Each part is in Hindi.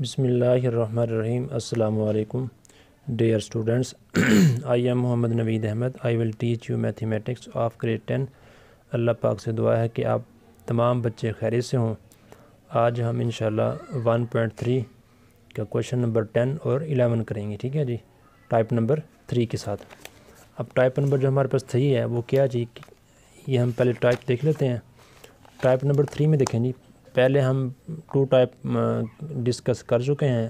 बिस्मिल्लाहिर्रहमानिर्रहीम। अस्सलामु अलैकुम dear students, I am Mohammad Naveed Ahmad. I will teach you mathematics of grade 10। Allah पाक से दुआ है कि आप तमाम बच्चे खैरियत से हों। आज हम इंशाल्लाह 1.3 का क्वेश्चन नंबर 10 और 11 करेंगे, ठीक है जी, टाइप नंबर 3 के साथ। अब टाइप नंबर जो हमारे पास 3 है वो क्या जी, ये हम पहले टाइप देख लेते हैं। टाइप नंबर 3 में देखें जी, पहले हम 2 टाइप डिस्कस कर चुके हैं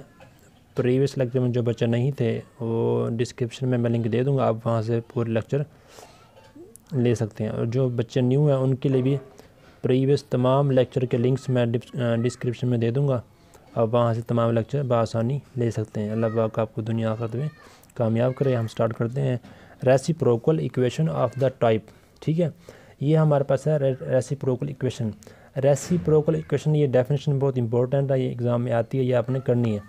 प्रीवियस लेक्चर में। जो बच्चे नहीं थे वो डिस्क्रिप्शन में मैं लिंक दे दूंगा, आप वहां से पूरे लेक्चर ले सकते हैं। और जो बच्चे न्यू हैं उनके लिए भी प्रीवियस तमाम लेक्चर के लिंक्स मैं डिस्क्रिप्शन में दे दूंगा, आप वहां से तमाम लेक्चर बआसानी ले सकते हैं। अल्लाह पाक आपको दुनिया आखिरत में कामयाब करे। हम स्टार्ट करते हैं reciprocal equation of the type, ठीक है। ये हमारे पास है रेसिप्रोकल इक्वेशन। रेसिप्रोकल इक्वेशन, ये डेफिनेशन बहुत इंपॉर्टेंट है, ये एग्ज़ाम में आती है, ये आपने करनी है।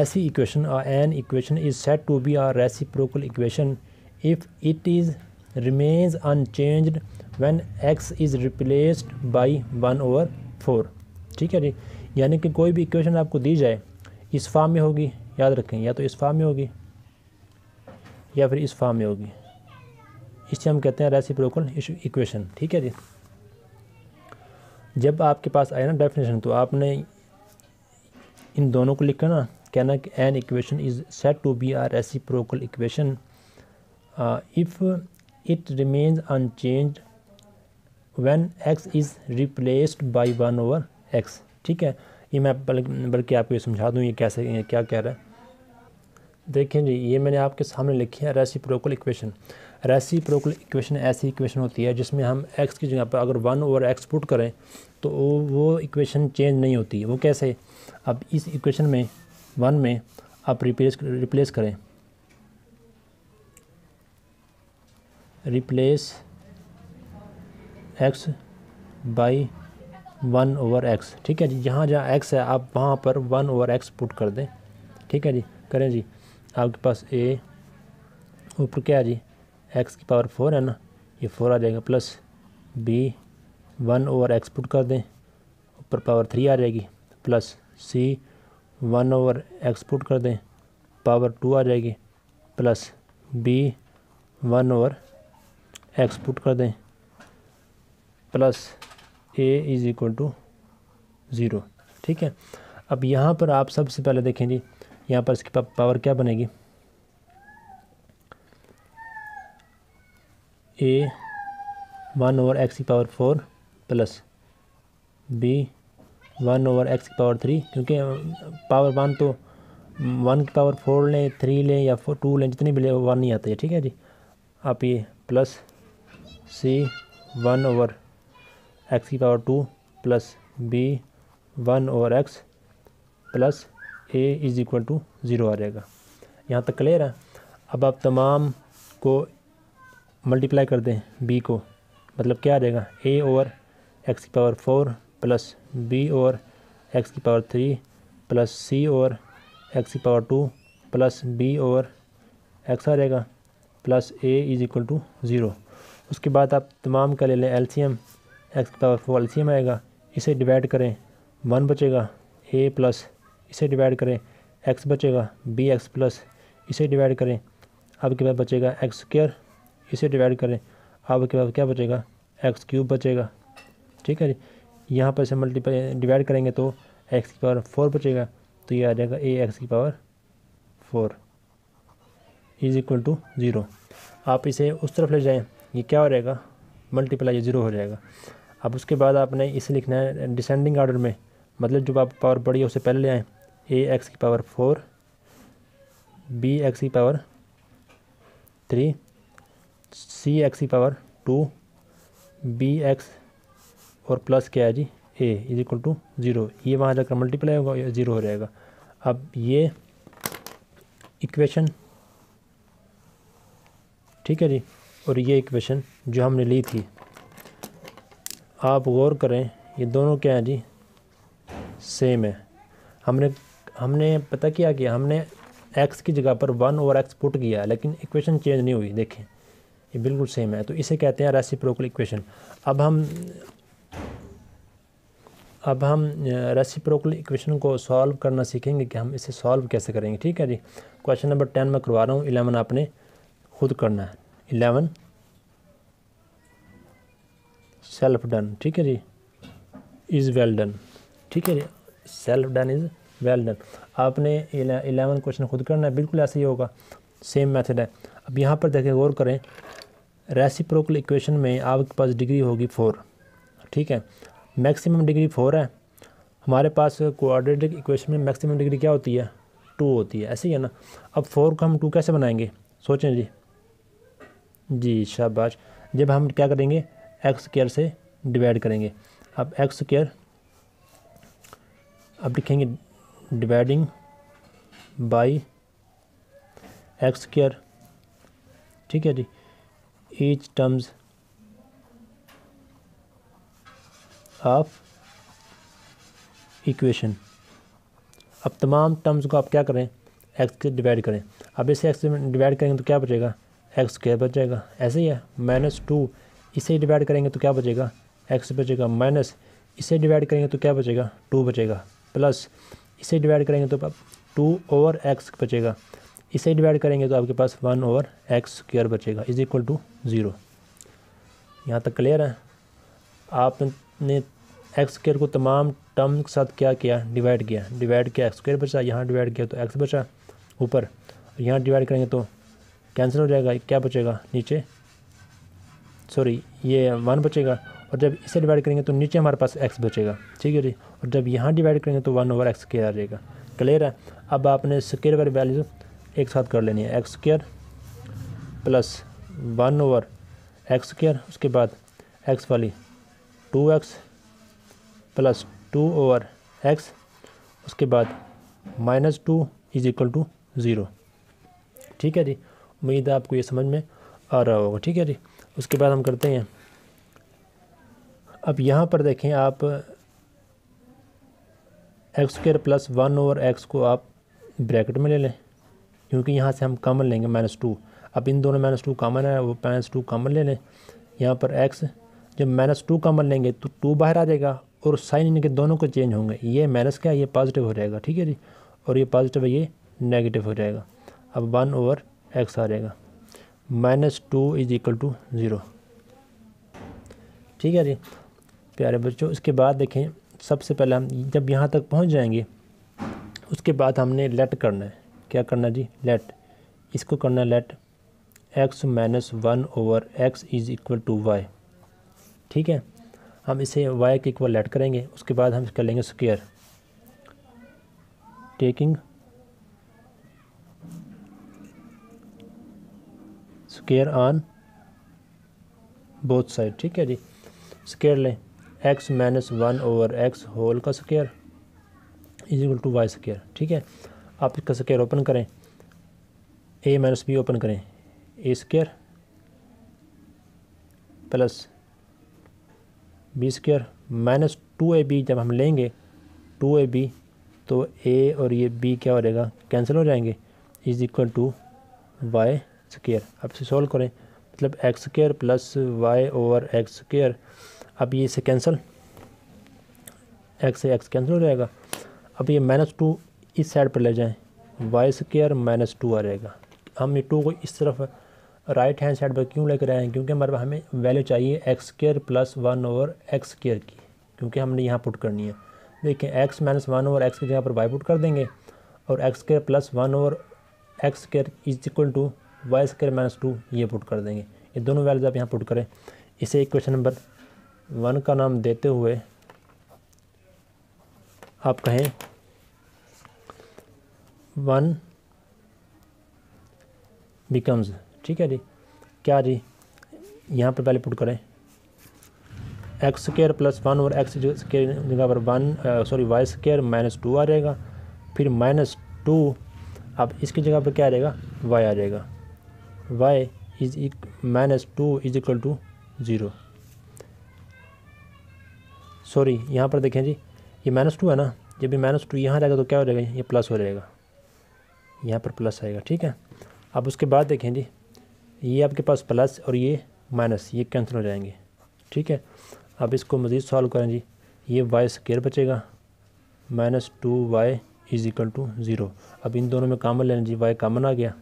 ऐसी इक्वेशन और an equation is said to be are reciprocal equation if it is remains unchanged when x is replaced by 1/4, ठीक है जी। यानी कि कोई भी इक्वेशन आपको दी जाए इस फॉर्म में होगी, याद रखें, या तो इस फॉर्म में होगी या फिर इस फॉर्म में होगी, इससे हम कहते हैं रेसिप्रोकल इक्वेशन, ठीक है जी। जब आपके पास आए ना डेफिनेशन, तो आपने इन दोनों को लिखा ना, कहना कि an equation is said to be are reciprocal equation if it remains unchanged when x is replaced by 1/x, ठीक है। ये मैं बल्कि आपको ये समझा दूँ ये कैसे क्या कह रहा है। देखें जी, ये मैंने आपके सामने लिखी है रेसिप्रोकल इक्वेशन। रेसिप्रोकल इक्वेशन ऐसी इक्वेशन होती है जिसमें हम x की जगह पर अगर 1/x पुट करें तो वो इक्वेशन चेंज नहीं होती। वो कैसे, अब इस इक्वेशन में 1 में आप रिप्लेस करें, रिप्लेस x बाई 1/x, ठीक है जी। जहाँ जहाँ x है आप वहाँ पर 1/x पुट कर दें, ठीक है जी। करें जी, आपके पास a ऊपर क्या है जी, x की पावर 4 है ना, ये 4 आ जाएगा, प्लस b 1/x पुट कर दें, ऊपर पावर 3 आ जाएगी, प्लस c 1/x पुट कर दें, पावर 2 आ जाएगी, प्लस b 1/x पुट कर दें, प्लस a = 0, ठीक है। अब यहाँ पर आप सबसे पहले देखें जी, यहाँ पर इसकी पावर क्या बनेगी, ए 1/x की पावर 4 प्लस बी 1/x की पावर 3, क्योंकि पावर 1 तो 1 की पावर 4 लें, 3 लें या 2 लें, जितनी भी लें 1 ही आती है, ठीक है जी। आप ये प्लस सी 1/x की power 2 plus b 1/x plus a = 0 आ जाएगा। यहाँ तक क्लियर है। अब आप तमाम को मल्टीप्लाई कर दें b को, मतलब क्या आ जाएगा, a/x की पावर 4 प्लस b/x की पावर 3 प्लस c/x की पावर 2 प्लस b/x आ जाएगा, प्लस a = 0। उसके बाद आप तमाम का ले लें एलसीएम, x की पावर 4 एलसीएम आएगा, इसे डिवाइड करें, 1 बचेगा a प्लस, इसे डिवाइड करें x बचेगा bx प्लस, इसे डिवाइड करें, आपके पास बचेगा x², इसे डिवाइड करें, आपके पास क्या बचेगा, x³ बचेगा, ठीक है जी। यहाँ पर इसे मल्टीप्लाई डिवाइड करेंगे तो x की पावर 4 बचेगा, तो ये आ जाएगा ax की पावर 4 = 0। आप इसे उस तरफ ले जाएं, ये क्या हो जाएगा, मल्टीप्लाई 0 हो जाएगा। अब उसके बाद आपने इसे लिखना है डिसेंडिंग आर्डर में, मतलब जब आप पावर बढ़ी है उससे पहले ले आएँ, ax की पावर 4 bx की पावर 3 cx की पावर 2 bx और प्लस क्या है जी a = 0। ये वहाँ जाकर मल्टीप्लाई होगा, ये 0 हो जाएगा। अब ये इक्वेशन, ठीक है जी, और ये इक्वेशन जो हमने ली थी, आप गौर करें ये दोनों क्या है जी, सेम है। हमने पता क्या किया, हमने x की जगह पर 1/x पुट किया, लेकिन इक्वेशन चेंज नहीं हुई, देखें ये बिल्कुल सेम है। तो इसे कहते हैं रेसिप्रोकल इक्वेशन। अब हम अब हम रेसिप्रोकल इक्वेशन को सॉल्व करना सीखेंगे कि हम इसे सॉल्व कैसे करेंगे। ठीक है जी, क्वेश्चन नंबर 10 मैं करवा रहा हूँ, 11 आपने खुद करना है, 11 सेल्फ डन। ठीक है जी, इज़ वेल डन। ठीक है जी, self done is well done. आपने 11 क्वेश्चन खुद करना है, बिल्कुल ऐसे ही होगा, सेम मेथड है। अब यहाँ पर देखें, गौर करें, रेसिप्रोकल इक्वेशन में आपके पास डिग्री होगी 4। ठीक है, मैक्सिमम डिग्री 4 है। हमारे पास क्वाड्रेटिक इक्वेशन में मैक्सिमम डिग्री क्या होती है, 2 होती है, ऐसे ही है ना। अब 4 को हम 2 कैसे बनाएंगे, सोचें जी। जी शाबाश, जब हम क्या करेंगे, एक्स स्क्वायर से डिवाइड करेंगे। अब एक्स स्क्वायर, अब लिखेंगे डिवाइडिंग बाई एक्स स्क्वायर। ठीक है जी, ईच टर्म्स ऑफ इक्वेशन। अब तमाम टर्म्स को आप क्या करें, एक्स के डिवाइड करें। अब इसे एक्स में डिवाइड करेंगे तो क्या बचेगा, एक्स स्क्वायर बच जाएगा, ऐसे ही है। -2 इसे डिवाइड करेंगे तो क्या बचेगा, एक्स बचेगा, माइनस इसे डिवाइड करेंगे तो क्या बचेगा, 2 बचेगा, प्लस इसे डिवाइड करेंगे तो 2/x बचेगा, इसे डिवाइड करेंगे तो आपके पास 1/x स्क्वायर बचेगा, इज इक्वल टू 0। यहाँ तक क्लियर है। आपने एक्स स्क्वायर को तमाम टर्म के साथ क्या किया, डिवाइड किया, डिवाइड किया, एक्स स्क्वायर बचा, यहाँ डिवाइड किया तो एक्स बचा ऊपर, यहाँ डिवाइड करेंगे तो कैंसिल हो जाएगा, क्या बचेगा नीचे, सॉरी ये 1 बचेगा, और जब इसे डिवाइड करेंगे तो नीचे हमारे पास एक्स बचेगा। ठीक है जी, और जब यहाँ डिवाइड करेंगे तो 1/x स्क्वायर आ जाएगा। क्लियर है। अब आपने स्क्वायर वाली वैल्यू एक साथ कर लेनी है, x square plus 1/x square, उसके बाद एक्स वाली 2x प्लस 2/x, उसके बाद -2 इज इक्वल टू 0। ठीक है जी, उम्मीद है आपको ये समझ में आ रहा होगा। ठीक है जी, उसके बाद हम करते हैं, अब यहाँ पर देखें आप एक्स स्क्वायर प्लस 1/x को आप ब्रैकेट में ले लें, क्योंकि यहाँ से हम कॉमन लेंगे -2। अब इन दोनों -2 कॉमन है, वो -2 कॉमन ले लें। यहाँ पर x जब -2 कॉमन लेंगे तो 2 बाहर आ जाएगा, और साइन इनके दोनों को चेंज होंगे, ये माइनस क्या है, ये पॉजिटिव हो जाएगा। ठीक है जी, और ये पॉजिटिव है, ये नेगेटिव हो जाएगा। अब 1/x आ जाएगा, -2 इज इक्वल टू 0। ठीक है जी प्यारे बच्चों, इसके बाद देखें, सबसे पहले हम जब यहाँ तक पहुँच जाएंगे, उसके बाद हमने लेट करना है, क्या करना जी, लेट, इसको करना let x -1/x is equal to y. ठीक है, हम इसे y के इक्वल लेट करेंगे, उसके बाद हम कर लेंगे square, taking square on both side. ठीक है जी, स्क्वायर लें, x -1/x होल का square is equal to y square. ठीक है, आप इसका स्क्वायर ओपन करें, a -b ओपन करें, a square plus b square -2ab, जब हम लेंगे 2ab तो a और ये b क्या हो जाएगा, कैंसिल हो जाएंगे, is equal to y square. अब इसे सॉल्व करें, मतलब x square plus y/x square, अब ये इसे कैंसिल, x से x कैंसिल हो जाएगा। अब ये -2 इस साइड पर ले जाएँ, वाई स्क्वायर -2 आ जाएगा। हम ये 2 को इस तरफ राइट हैंड साइड पर क्यों लेकर आए हैं, क्योंकि हमें वैल्यू चाहिए x square plus 1/x square की, क्योंकि हमने यहाँ पुट करनी है। देखें एक्स -1/x की जगह पर वाई पुट कर देंगे, और x square plus 1/x square is equal to y square -2 ये पुट कर देंगे। ये दोनों वैल्यूज आप यहाँ पुट करें। इसे इक्वेशन नंबर 1 का नाम देते हुए आप कहें 1 बिकम्स। ठीक है जी, क्या जी, यहाँ पर पहले पुट करें एक्स स्क्वायर प्लस 1/x के जगह पर वाई स्क्वायर -2 आ जाएगा, फिर -2, अब इसकी जगह पर क्या आ जाएगा, वाई आ जाएगा, y is -2 is equal to 0। Sorry यहाँ पर देखें जी, ये -2 है ना, जब ये -2 यहाँ जाएगा तो क्या हो जाएगा, ये प्लस हो जाएगा, यहाँ पर प्लस आएगा। ठीक है, अब उसके बाद देखें जी, ये आपके पास प्लस और ये माइनस, ये कैंसिल हो जाएंगे। ठीक है, अब इसको मज़ीद सॉल्व करें जी, ये वाई स्क्वायर बचेगा minus 2y is equal to zero. अब इन दोनों में कामन लेना चाहिए, वाई कामन आ गया,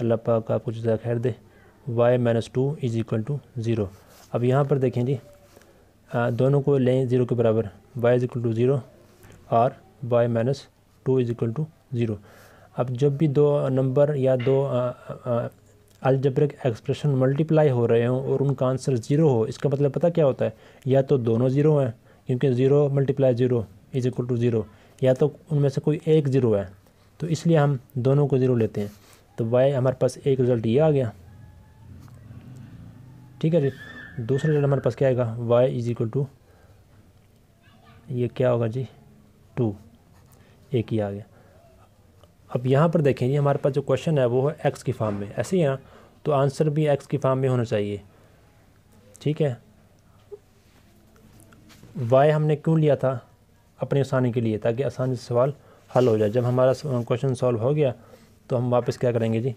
अल्लाह पाक आपको जज़ाय खैर दे, y minus 2 is equal to zero. अब यहाँ पर देखें जी दोनों को लें ज़ीरो के बराबर, y is equal to zero और y minus 2 is equal to zero. अब जब भी दो नंबर या दो अलजेब्रिक एक्सप्रेशन मल्टीप्लाई हो रहे हों और उनका आंसर ज़ीरो हो, इसका मतलब पता क्या होता है, या तो दोनों ज़ीरो हैं क्योंकि zero multiply zero is equal to zero, या तो उनमें से कोई एक ज़ीरो है, तो इसलिए हम दोनों को ज़ीरो लेते हैं। तो वाई हमारे पास एक रिज़ल्ट ये आ गया, ठीक है जी। दूसरा रिज़ल्ट हमारे पास क्या आएगा, वाई इज इक्वल टू ये क्या होगा जी, टू, एक ही आ गया। अब यहाँ पर देखें जी हमारे पास जो क्वेश्चन है वो है एक्स की फॉर्म में, ऐसे ही ना, तो आंसर भी एक्स की फॉर्म में होना चाहिए, ठीक है। वाई हमने क्यों लिया था, अपनी आसानी के लिए, ताकि आसानी से सवाल हल हो जाए। जब हमारा क्वेश्चन सॉल्व हो गया तो हम वापस क्या करेंगे जी,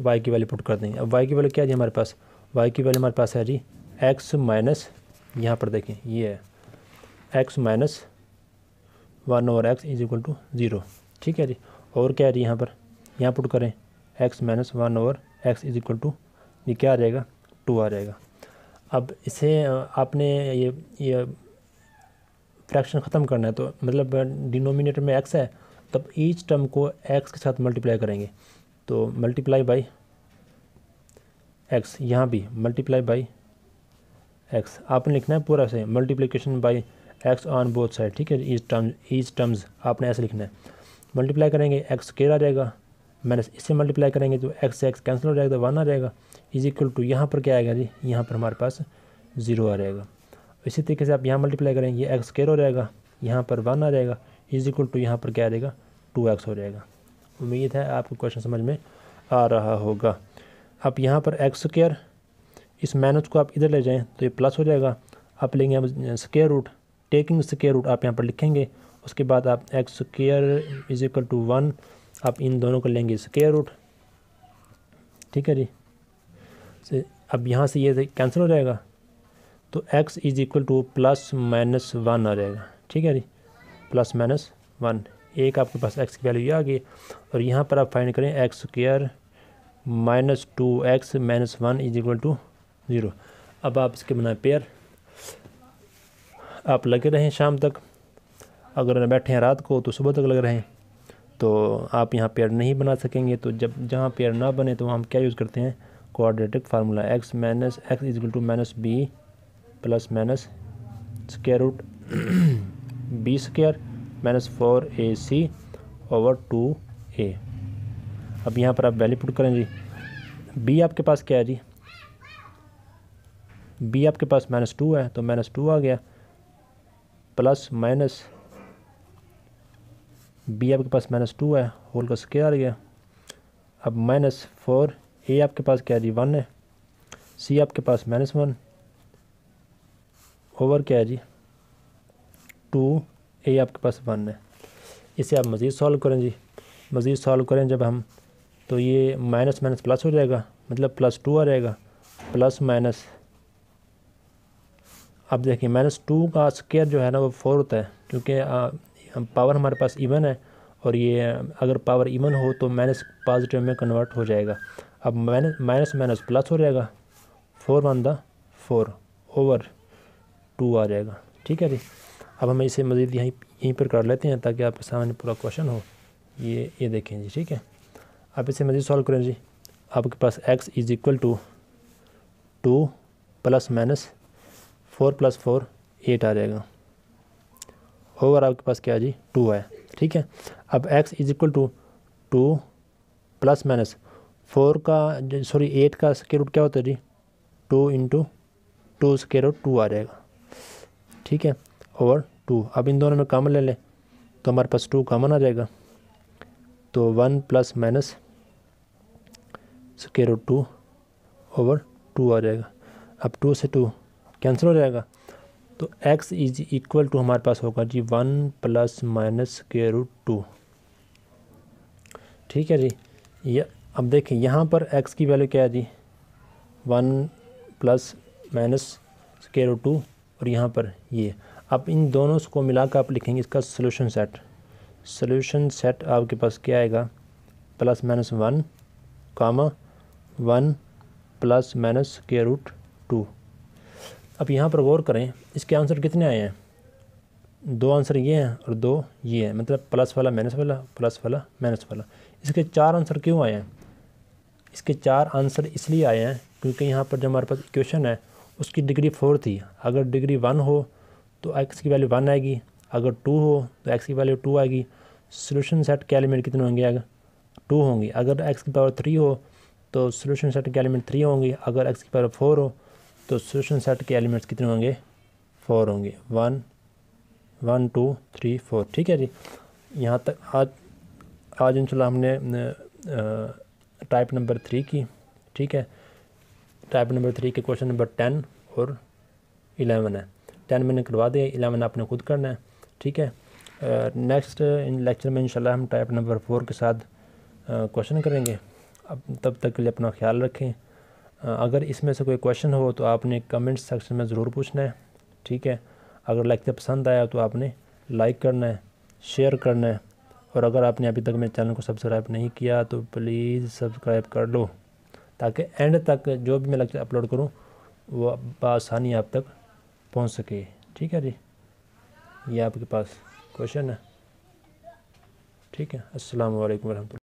वाई की वैल्यू पुट कर देंगे। अब वाई की वैल्यू क्या है जी हमारे पास, वाई की वैल्यू हमारे पास है जी एक्स माइनस, यहाँ पर देखें ये है x minus 1/x is equal to zero, ठीक है जी। और क्या है जी यहाँ पर, यहाँ पुट करें x minus 1/x is equal to ये क्या आ जाएगा, 2 आ जाएगा। अब इसे आपने ये फ्रैक्शन ख़त्म करना है, तो मतलब डिनोमिनेटर में x है, तब ईच टर्म को x के साथ मल्टीप्लाई करेंगे, तो मल्टीप्लाई बाई x, यहाँ भी मल्टीप्लाई बाई x, आपने लिखना है पूरा से multiplication by x on both side, ठीक है, ईच टर्म्स आपने ऐसे लिखना है। मल्टीप्लाई करेंगे x स्क्वायर आ जाएगा, माइनस इससे मल्टीप्लाई करेंगे तो x से x कैंसिल हो जाएगा, 1 आ जाएगा, इज इक्वल टू यहाँ पर क्या आएगा जी, यहाँ पर हमारे पास 0 आ जाएगा। इसी तरीके से आप यहाँ मल्टीप्लाई करेंगे, ये x स्क्वायर हो जाएगा, यहाँ पर 1 आ जाएगा, इज इक्वल टू यहाँ पर क्या आ जाएगा, 2x हो जाएगा। उम्मीद है आपको क्वेश्चन समझ में आ रहा होगा। आप यहाँ पर x स्क्वायर, इस माइनस को आप इधर ले जाएँ तो ये प्लस हो जाएगा, आप लेंगे हम square root, taking square root आप यहाँ पर लिखेंगे, उसके बाद आप x square is equal to 1, आप इन दोनों को लेंगे स्क्वायर रूट, ठीक है जी। अब यहाँ से ये कैंसिल हो जाएगा, तो x is equal to plus minus 1 आ जाएगा, ठीक है जी, प्लस माइनस 1, एक आपके पास एक्स की वैल्यू आ गई। और यहाँ पर आप फाइंड करें x square minus 2x minus 1 is equal to zero. अब आप इसके बनाए पेयर, आप लगे रहें शाम तक, अगर बैठे हैं रात को तो सुबह तक लग रहे हैं, तो आप यहाँ पेयर नहीं बना सकेंगे। तो जब जहाँ पेयर ना बने तो हम क्या यूज़ करते हैं, quadratic formula, x minus x is equal to minus b plus minus square root b square minus 4ac over 2a। अब यहाँ पर आप वैल्यू पुट करें जी, b आपके पास क्या है जी, b आपके पास माइनस 2 है, तो माइनस 2 आ गया, प्लस माइनस b आपके पास माइनस 2 है, होल का स्क्वायर आ गया। अब माइनस 4a आपके पास क्या है जी, 1 है, c आपके पास माइनस 1 ओवर क्या है जी, 2a आपके पास 1 है। इसे आप मज़ीद सॉल्व करें जी, मज़ीद सॉल्व करें जब हम, तो ये माइनस माइनस प्लस हो जाएगा, मतलब प्लस 2 आ जाएगा, प्लस माइनस, अब देखिए माइनस 2 का स्क्वायर जो है ना वो 4 होता है, क्योंकि पावर हमारे पास इवन है, और ये अगर पावर इवन हो तो माइनस पॉजिटिव में कन्वर्ट हो जाएगा। अब माइनस माइनस प्लस हो जाएगा, 4 × 4 ओवर 2 आ जाएगा, ठीक है जी। अब हम इसे मज़ीद यहीं पर कर लेते हैं ताकि आपके सामने पूरा क्वेश्चन हो, ये देखें जी, ठीक है। आप इसे मज़ीद सॉल्व करें जी, आपके पास x is equal to 2 plus minus 4 + 4 8 आ जाएगा, ओवर आपके पास क्या है जी, 2 है, ठीक है। अब x is equal to 2 plus minus 8 का स्क्वायर रूट क्या होता है जी, 2 × 2 स्क्वायर रूट 2 आ जाएगा, ठीक है, ओवर 2। अब इन दोनों में कामन ले लें तो हमारे पास 2 कामन आ जाएगा, तो 1 plus minus square root 2 over 2 आ जाएगा। अब 2 से 2 कैंसिल हो जाएगा, तो x इज इक्वल टू हमारे पास होगा जी 1 प्लस माइनस स्क्वायर रूट 2, ठीक है जी। ये अब देखिए यहाँ पर x की वैल्यू क्या है जी, 1 प्लस माइनस स्क्वायर रूट 2, और यहाँ पर ये आप इन दोनों को मिलाकर आप लिखेंगे इसका सॉल्यूशन सेट। सॉल्यूशन सेट आपके पास क्या आएगा, plus minus 1 comma 1 plus minus के रूट 2। अब यहाँ पर गौर करें इसके आंसर कितने आए हैं, दो आंसर ये हैं और दो ये हैं, मतलब प्लस वाला माइनस वाला, प्लस वाला माइनस वाला। इसके चार आंसर क्यों आए हैं, इसके चार आंसर इसलिए आए हैं क्योंकि यहाँ पर जो हमारे पास इक्वेशन है उसकी डिग्री 4 थी। अगर डिग्री 1 हो तो एक्स की वैल्यू 1 आएगी, अगर 2 हो तो एक्स की वैल्यू 2 आएगी। सॉल्यूशन सेट के एलिमेंट कितने होंगे, अगर 2 होंगी। अगर एक्स की पावर 3 हो तो सॉल्यूशन सेट के एलिमेंट 3 होंगे। अगर एक्स की पावर 4 हो तो सॉल्यूशन सेट के एलिमेंट्स कितने होंगे, 4 होंगे। 1 1 2 3 4। ठीक है जी, यहाँ तक आज इंशाल्लाह हमने टाइप नंबर 3 की, ठीक है, टाइप नंबर 3 के क्वेश्चन नंबर 10 और 11 है। 10 मैंने करवा दिया, 11 आपने खुद करना है, ठीक है। नेक्स्ट लेक्चर में इंशाल्लाह हम टाइप नंबर 4 के साथ क्वेश्चन करेंगे। अब तब तक के लिए अपना ख्याल रखें। अगर इसमें से कोई क्वेश्चन हो तो आपने कमेंट सेक्शन में ज़रूर पूछना है, ठीक है। अगर लेक्चर पसंद आया तो आपने लाइक करना है, शेयर करना है, और अगर आपने अभी तक मेरे चैनल को सब्सक्राइब नहीं किया तो प्लीज़ सब्सक्राइब कर लो, ताकि एंड तक जो भी मैं लेक्चर अपलोड करूं वो आसानी आप तक पहुंच सके। ठीक है जी, ये आपके पास क्वेश्चन है, ठीक है। अस्सलाम वालेकुम।